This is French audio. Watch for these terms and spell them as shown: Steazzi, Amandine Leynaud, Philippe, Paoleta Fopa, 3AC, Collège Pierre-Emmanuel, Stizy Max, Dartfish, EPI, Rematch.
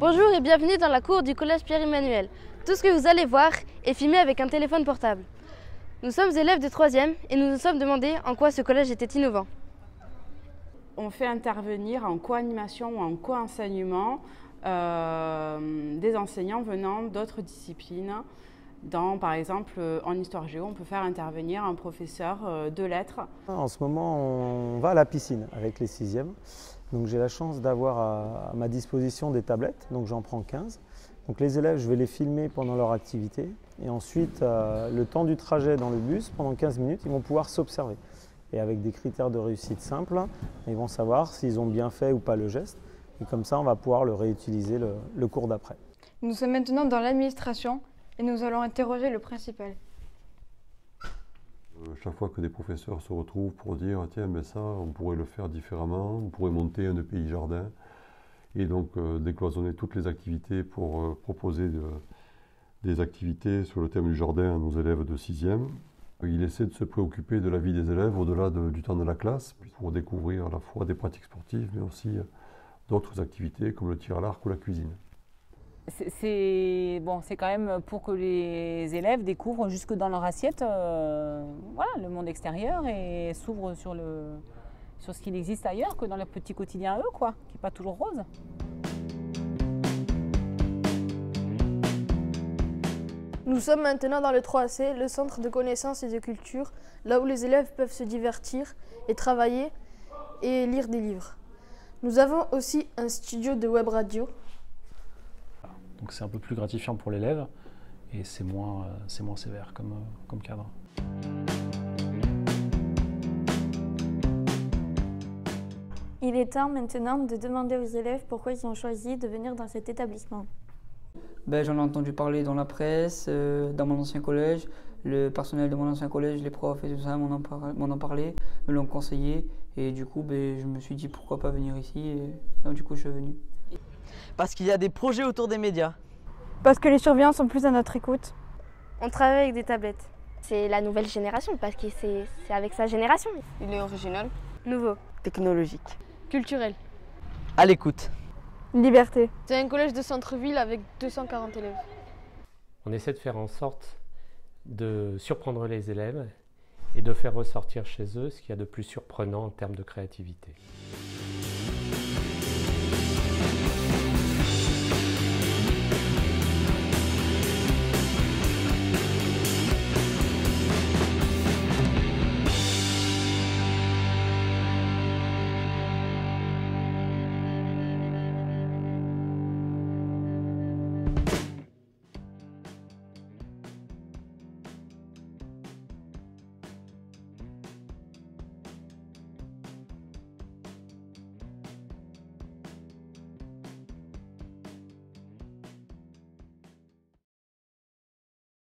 Bonjour et bienvenue dans la cour du Collège Pierre-Emmanuel. Tout ce que vous allez voir est filmé avec un téléphone portable. Nous sommes élèves de 3e et nous nous sommes demandé en quoi ce collège était innovant. On fait intervenir en co-animation ou en co-enseignement des enseignants venant d'autres disciplines. Par exemple, en histoire géo, on peut faire intervenir un professeur de lettres. En ce moment, on va à la piscine avec les 6e. Donc j'ai la chance d'avoir à ma disposition des tablettes, donc j'en prends 15. Donc les élèves, je vais les filmer pendant leur activité. Et ensuite, le temps du trajet dans le bus, pendant 15 minutes, ils vont pouvoir s'observer. Et avec des critères de réussite simples, ils vont savoir s'ils ont bien fait ou pas le geste. Et comme ça, on va pouvoir le réutiliser le cours d'après. Nous sommes maintenant dans l'administration et nous allons interroger le principal. Chaque fois que des professeurs se retrouvent pour dire « Tiens, mais ça, on pourrait le faire différemment, on pourrait monter un EPI jardin » et donc décloisonner toutes les activités pour proposer des activités sur le thème du jardin à nos élèves de 6e. Il essaie de se préoccuper de la vie des élèves au-delà du temps de la classe pour découvrir à la fois des pratiques sportives mais aussi d'autres activités comme le tir à l'arc ou la cuisine. C'est bon, quand même pour que les élèves découvrent jusque dans leur assiette voilà, le monde extérieur et s'ouvrent sur ce qu'il existe ailleurs que dans leur petit quotidien à eux, quoi, qui n'est pas toujours rose. Nous sommes maintenant dans le 3AC, le centre de connaissances et de culture, là où les élèves peuvent se divertir et travailler et lire des livres. Nous avons aussi un studio de web radio. Donc c'est un peu plus gratifiant pour l'élève et c'est moins sévère comme cadre. Il est temps maintenant de demander aux élèves pourquoi ils ont choisi de venir dans cet établissement. J'en ai entendu parler dans la presse, dans mon ancien collège. Le personnel de mon ancien collège, les profs et tout ça m'en ont parlé, me l'ont conseillé. Et du coup, je me suis dit pourquoi pas venir ici. Et donc, du coup, je suis venu. Parce qu'il y a des projets autour des médias. Parce que les surveillants sont plus à notre écoute. On travaille avec des tablettes. C'est la nouvelle génération, parce que c'est avec sa génération. Il est original. Nouveau. Technologique. Culturel. À l'écoute. Liberté. C'est un collège de centre-ville avec 240 élèves. On essaie de faire en sorte de surprendre les élèves et de faire ressortir chez eux ce qu'il y a de plus surprenant en termes de créativité.